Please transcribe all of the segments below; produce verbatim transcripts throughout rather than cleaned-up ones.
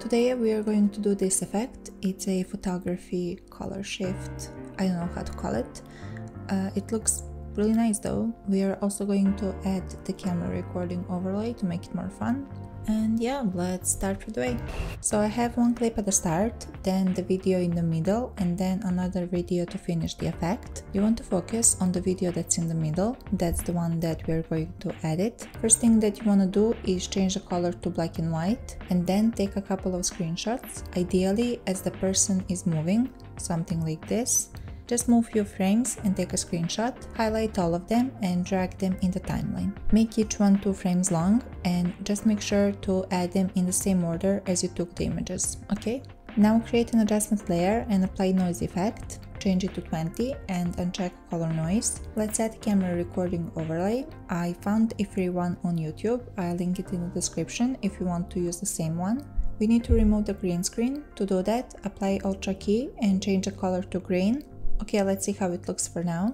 Today we are going to do this effect. It's a photography color shift. I don't know how to call it. Uh, it looks really nice though. We are also going to add the camera recording overlay to make it more fun. And yeah, let's start right away. So I have one clip at the start, then the video in the middle, and then another video to finish the effect. You want to focus on the video that's in the middle. That's the one that we're going to edit. First thing that you want to do is change the color to black and white, and then take a couple of screenshots, ideally as the person is moving, something like this. Just move few frames and take a screenshot, highlight all of them and drag them in the timeline. Make each one two frames long and just make sure to add them in the same order as you took the images, okay? Now create an adjustment layer and apply noise effect, change it to twenty and uncheck color noise. Let's add camera recording overlay. I found a free one on YouTube, I'll link it in the description if you want to use the same one. We need to remove the green screen. To do that, apply Ultra Key and change the color to green. Okay, let's see how it looks for now.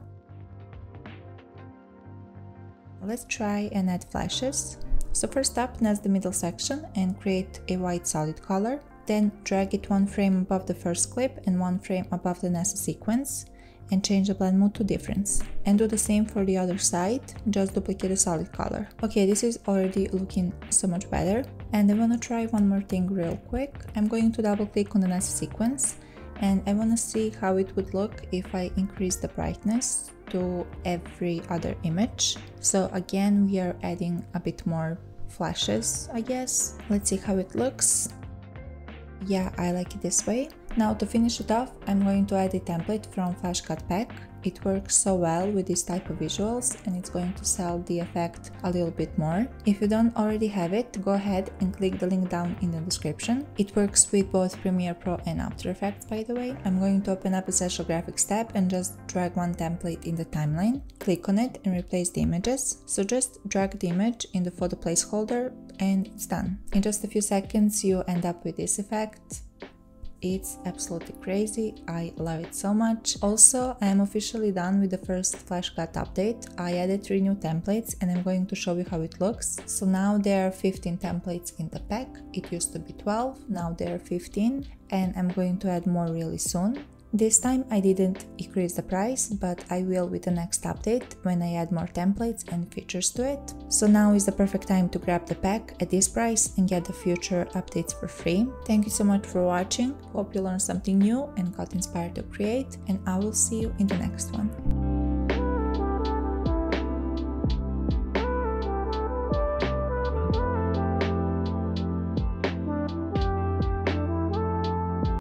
Let's try and add flashes. So first up, nudge the middle section and create a white solid color. Then drag it one frame above the first clip and one frame above the next sequence and change the blend mode to difference. And do the same for the other side, just duplicate a solid color. Okay, this is already looking so much better. And I want to try one more thing real quick. I'm going to double click on the next sequence. And I want to see how it would look if I increase the brightness to every other image. So again, we are adding a bit more flashes, I guess. Let's see how it looks. Yeah, I like it this way. Now to finish it off, I'm going to add a template from Flash Cut Pack. It works so well with this type of visuals and it's going to sell the effect a little bit more. If you don't already have it, go ahead and click the link down in the description. It works with both Premiere Pro and After Effects, by the way. I'm going to open up Essential Graphics tab and just drag one template in the timeline. Click on it and replace the images. So just drag the image in the photo placeholder and it's done. In just a few seconds you end up with this effect. It's absolutely crazy, I love it so much. Also, I am officially done with the first Flash Cut update. I added three new templates and I'm going to show you how it looks. So now there are fifteen templates in the pack. It used to be twelve, now there are fifteen and I'm going to add more really soon. This time I didn't increase the price, but I will with the next update when I add more templates and features to it. So now is the perfect time to grab the pack at this price and get the future updates for free. Thank you so much for watching, hope you learned something new and got inspired to create, and I will see you in the next one.